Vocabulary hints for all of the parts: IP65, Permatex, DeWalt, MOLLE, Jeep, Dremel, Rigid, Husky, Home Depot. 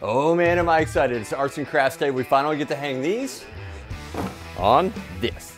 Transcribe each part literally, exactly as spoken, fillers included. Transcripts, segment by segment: Oh man, am I excited. It's Arts and Crafts Day. We finally get to hang these on this.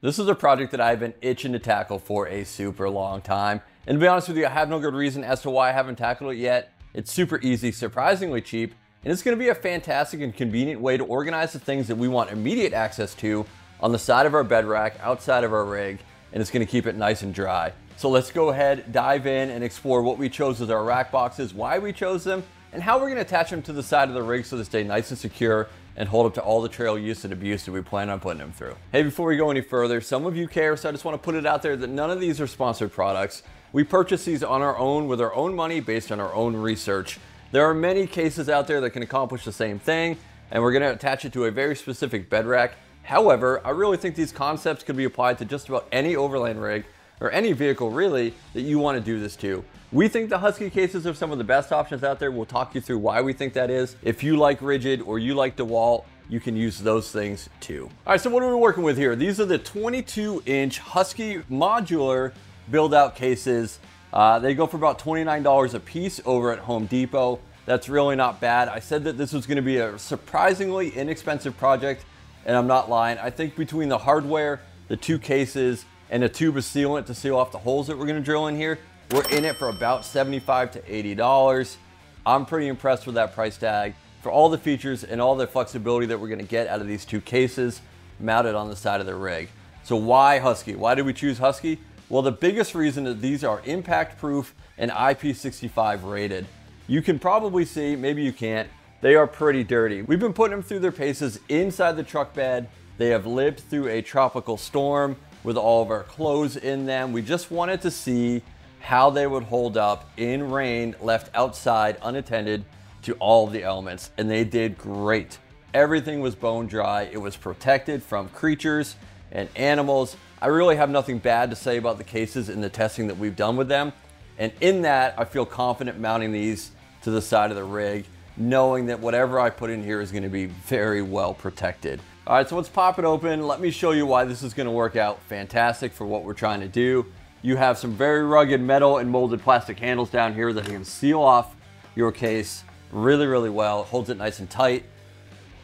This is a project that I've been itching to tackle for a super long time. And to be honest with you, I have no good reason as to why I haven't tackled it yet. It's super easy, surprisingly cheap, and it's gonna be a fantastic and convenient way to organize the things that we want immediate access to on the side of our bed rack, outside of our rig, and it's gonna keep it nice and dry. So let's go ahead, dive in, and explore what we chose as our rack boxes, why we chose them, and how we're gonna attach them to the side of the rig so they stay nice and secure and hold up to all the trail use and abuse that we plan on putting them through. Hey, before we go any further, some of you care, so I just wanna put it out there that none of these are sponsored products. We purchase these on our own with our own money based on our own research. There are many cases out there that can accomplish the same thing, and we're gonna attach it to a very specific bed rack. However, I really think these concepts could be applied to just about any overland rig or any vehicle really that you wanna do this to. We think the Husky cases are some of the best options out there. We'll talk you through why we think that is. If you like Rigid or you like DeWalt, you can use those things too. All right, so what are we working with here? These are the twenty-two inch Husky modular build out cases. Uh, they go for about twenty-nine dollars a piece over at Home Depot. That's really not bad. I said that this was gonna be a surprisingly inexpensive project, and I'm not lying. I think between the hardware, the two cases, and a tube of sealant to seal off the holes that we're gonna drill in here, we're in it for about seventy-five to eighty dollars. I'm pretty impressed with that price tag for all the features and all the flexibility that we're gonna get out of these two cases mounted on the side of the rig. So why Husky? Why did we choose Husky? Well, the biggest reason that these are impact proof and I P sixty-five rated. You can probably see, maybe you can't, they are pretty dirty. We've been putting them through their paces inside the truck bed. They have lived through a tropical storm with all of our clothes in them. We just wanted to see how they would hold up in rain, left outside unattended to all the elements. And they did great. Everything was bone dry. It was protected from creatures and animals. I really have nothing bad to say about the cases and the testing that we've done with them. And in that, I feel confident mounting these to the side of the rig, knowing that whatever I put in here is gonna be very well protected. All right, so let's pop it open. Let me show you why this is gonna work out fantastic for what we're trying to do. You have some very rugged metal and molded plastic handles down here that can seal off your case really, really well. It holds it nice and tight.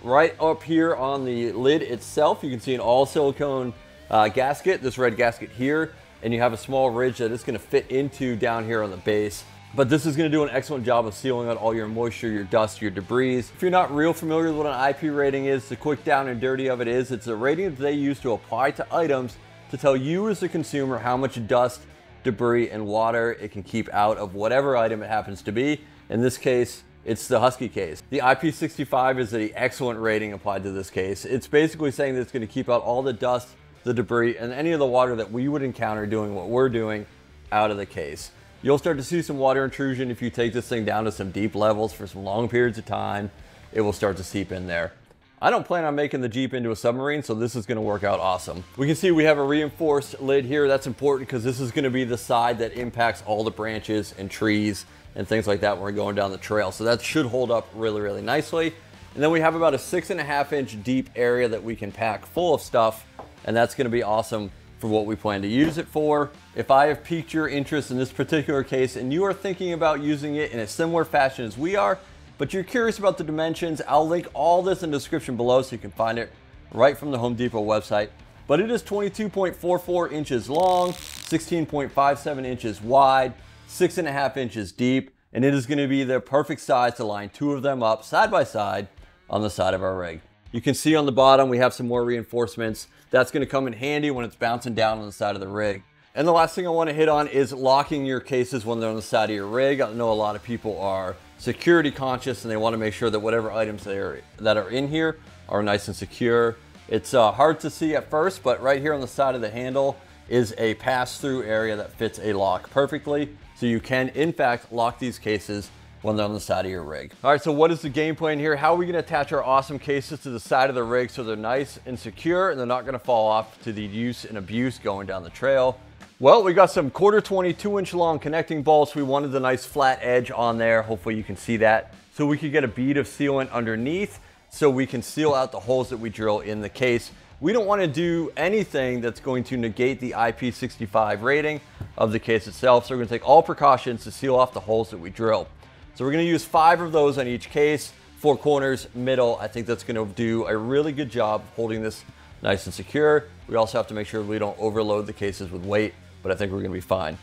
Right up here on the lid itself, you can see an all silicone uh, gasket, this red gasket here, and you have a small ridge that it's gonna fit into down here on the base. But this is gonna do an excellent job of sealing out all your moisture, your dust, your debris. If you're not real familiar with what an I P rating is, the quick down and dirty of it is, it's a rating that they use to apply to items to tell you as the consumer how much dust, debris, and water it can keep out of whatever item it happens to be. In this case, it's the Husky case. The I P sixty-five is the excellent rating applied to this case. It's basically saying that it's gonna keep out all the dust, the debris, and any of the water that we would encounter doing what we're doing out of the case. You'll start to see some water intrusion if you take this thing down to some deep levels for some long periods of time. It will start to seep in there. I don't plan on making the Jeep into a submarine, so this is gonna work out awesome. We can see we have a reinforced lid here. That's important because this is gonna be the side that impacts all the branches and trees and things like that when we're going down the trail. So that should hold up really, really nicely. And then we have about a six and a half inch deep area that we can pack full of stuff, and that's gonna be awesome for what we plan to use it for. If I have piqued your interest in this particular case and you are thinking about using it in a similar fashion as we are, but you're curious about the dimensions, I'll link all this in the description below so you can find it right from the Home Depot website. But it is twenty-two point four four inches long, sixteen point five seven inches wide, six and a half inches deep, and it is gonna be the perfect size to line two of them up side by side on the side of our rig. You can see on the bottom, we have some more reinforcements. That's gonna come in handy when it's bouncing down on the side of the rig. And the last thing I wanna hit on is locking your cases when they're on the side of your rig. I know a lot of people are security conscious and they wanna make sure that whatever items they are, that are in here are nice and secure. It's uh, hard to see at first, but right here on the side of the handle is a pass-through area that fits a lock perfectly. So you can, in fact, lock these cases when they're on the side of your rig. All right, so what is the game plan here? How are we gonna attach our awesome cases to the side of the rig so they're nice and secure and they're not gonna fall off to the use and abuse going down the trail? Well, we got some quarter twenty-two inch long connecting bolts. We wanted the nice flat edge on there. Hopefully you can see that. So we could get a bead of sealant underneath so we can seal out the holes that we drill in the case. We don't want to do anything that's going to negate the I P sixty-five rating of the case itself, so we're going to take all precautions to seal off the holes that we drill. So we're going to use five of those on each case, four corners, middle. I think that's going to do a really good job holding this nice and secure. We also have to make sure we don't overload the cases with weight, but I think we're going to be fine.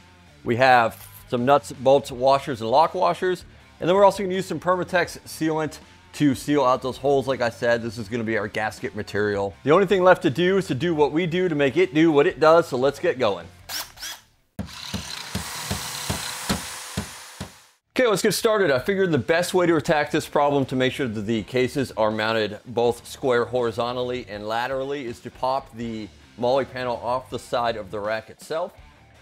We have some nuts, bolts, washers, and lock washers, and then we're also going to use some Permatex sealant to seal out those holes. Like I said, this is going to be our gasket material. The only thing left to do is to do what we do to make it do what it does, so let's get going. Okay, let's get started. I figured the best way to attack this problem to make sure that the cases are mounted both square horizontally and laterally is to pop the MOLLE panel off the side of the rack itself,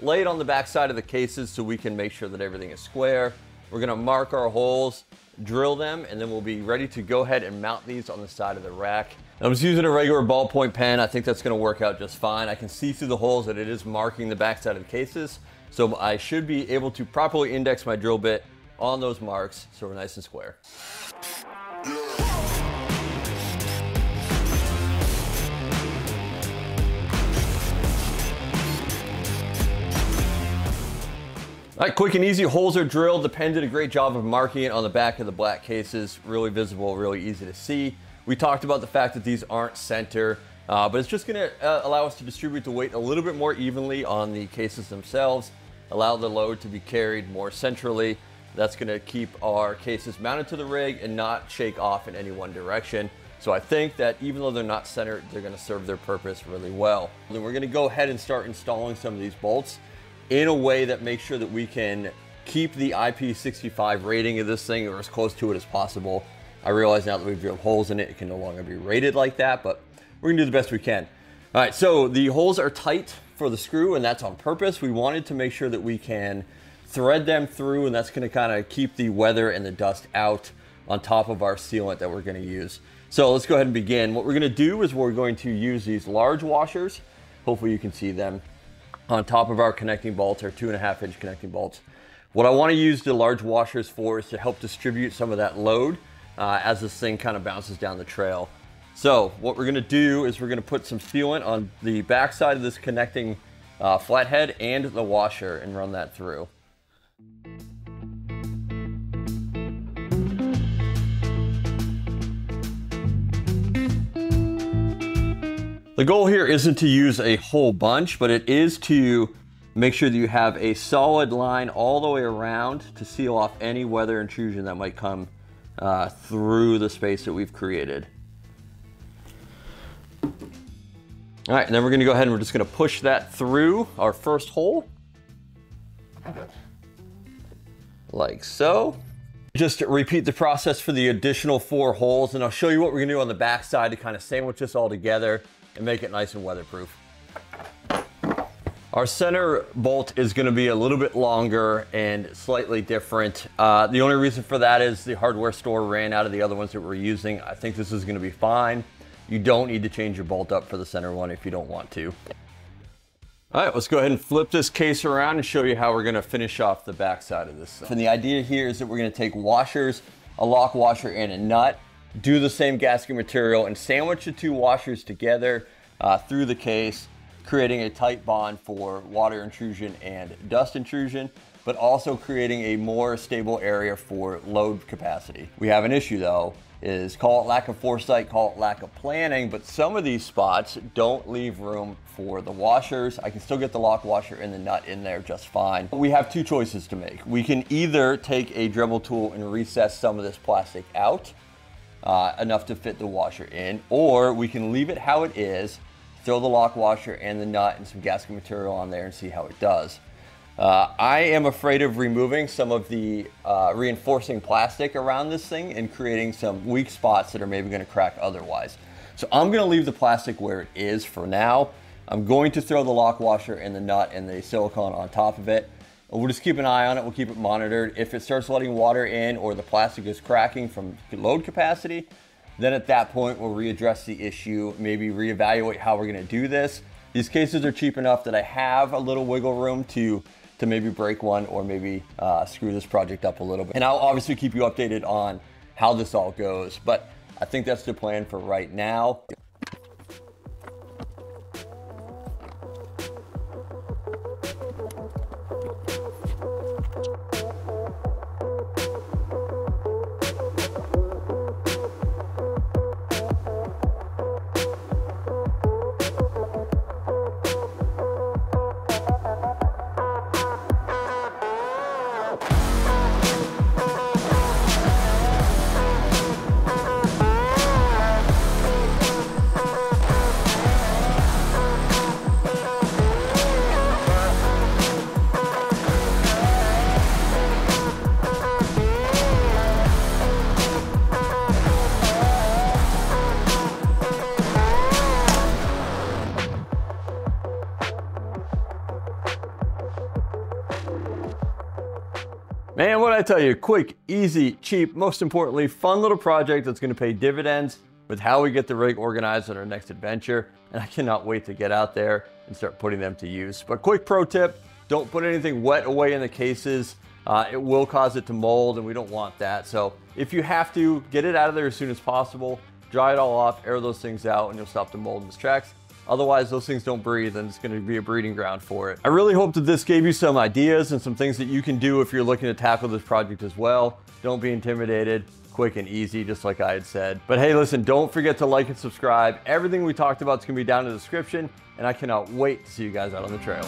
lay it on the back side of the cases so we can make sure that everything is square. We're gonna mark our holes, drill them, and then we'll be ready to go ahead and mount these on the side of the rack. I'm just using a regular ballpoint pen. I think that's gonna work out just fine. I can see through the holes that it is marking the back side of the cases, so I should be able to properly index my drill bit on those marks so we're nice and square. All right, quick and easy. Holes are drilled. The pen did a great job of marking it on the back of the black cases. Really visible, really easy to see. We talked about the fact that these aren't center, uh, but it's just gonna uh, allow us to distribute the weight a little bit more evenly on the cases themselves, allow the load to be carried more centrally. That's gonna keep our cases mounted to the rig and not shake off in any one direction. So I think that even though they're not centered, they're gonna serve their purpose really well. Then we're gonna go ahead and start installing some of these bolts in a way that makes sure that we can keep the I P sixty-five rating of this thing or as close to it as possible. I realize now that we've drilled holes in it, it can no longer be rated like that, but we're gonna do the best we can. All right, so the holes are tight for the screw, and that's on purpose. We wanted to make sure that we can thread them through, and that's gonna kinda keep the weather and the dust out on top of our sealant that we're gonna use. So let's go ahead and begin. What we're gonna do is we're going to use these large washers. Hopefully you can see them on top of our connecting bolts, our two and a half inch connecting bolts. What I wanna use the large washers for is to help distribute some of that load uh, as this thing kinda bounces down the trail. So what we're gonna do is we're gonna put some sealant on the backside of this connecting uh, flathead and the washer and run that through. The goal here isn't to use a whole bunch, but it is to make sure that you have a solid line all the way around to seal off any weather intrusion that might come uh, through the space that we've created. All right, and then we're gonna go ahead and we're just gonna push that through our first hole. Like so. Just repeat the process for the additional four holes, and I'll show you what we're gonna do on the back side to kind of sandwich this all together and make it nice and weatherproof. Our center bolt is gonna be a little bit longer and slightly different. Uh, the only reason for that is the hardware store ran out of the other ones that we're using. I think this is gonna be fine. You don't need to change your bolt up for the center one if you don't want to. All right, let's go ahead and flip this case around and show you how we're gonna finish off the back side of this. And the idea here is that we're gonna take washers, a lock washer and a nut, do the same gasket material and sandwich the two washers together uh, through the case, creating a tight bond for water intrusion and dust intrusion, but also creating a more stable area for load capacity. We have an issue though, is call it lack of foresight, call it lack of planning, but some of these spots don't leave room for the washers. I can still get the lock washer and the nut in there just fine. We have two choices to make. We can either take a Dremel tool and recess some of this plastic out uh, enough to fit the washer in, or we can leave it how it is, throw the lock washer and the nut and some gasket material on there and see how it does. Uh, I am afraid of removing some of the uh, reinforcing plastic around this thing and creating some weak spots that are maybe gonna crack otherwise. So I'm gonna leave the plastic where it is for now. I'm going to throw the lock washer and the nut and the silicone on top of it. And we'll just keep an eye on it, we'll keep it monitored. If it starts letting water in or the plastic is cracking from load capacity, then at that point we'll readdress the issue, maybe reevaluate how we're gonna do this. These cases are cheap enough that I have a little wiggle room to to maybe break one or maybe uh, screw this project up a little bit. And I'll obviously keep you updated on how this all goes, but I think that's the plan for right now. Man, what did I tell you? Quick, easy, cheap, most importantly, fun little project that's gonna pay dividends with how we get the rig organized on our next adventure. And I cannot wait to get out there and start putting them to use. But quick pro tip, don't put anything wet away in the cases. Uh, it will cause it to mold and we don't want that. So if you have to, get it out of there as soon as possible, dry it all off, air those things out, and you'll stop the mold in its tracks. Otherwise, those things don't breathe and it's gonna be a breeding ground for it. I really hope that this gave you some ideas and some things that you can do if you're looking to tackle this project as well. Don't be intimidated. Quick and easy, just like I had said. But hey, listen, don't forget to like and subscribe. Everything we talked about is gonna be down in the description, and I cannot wait to see you guys out on the trail.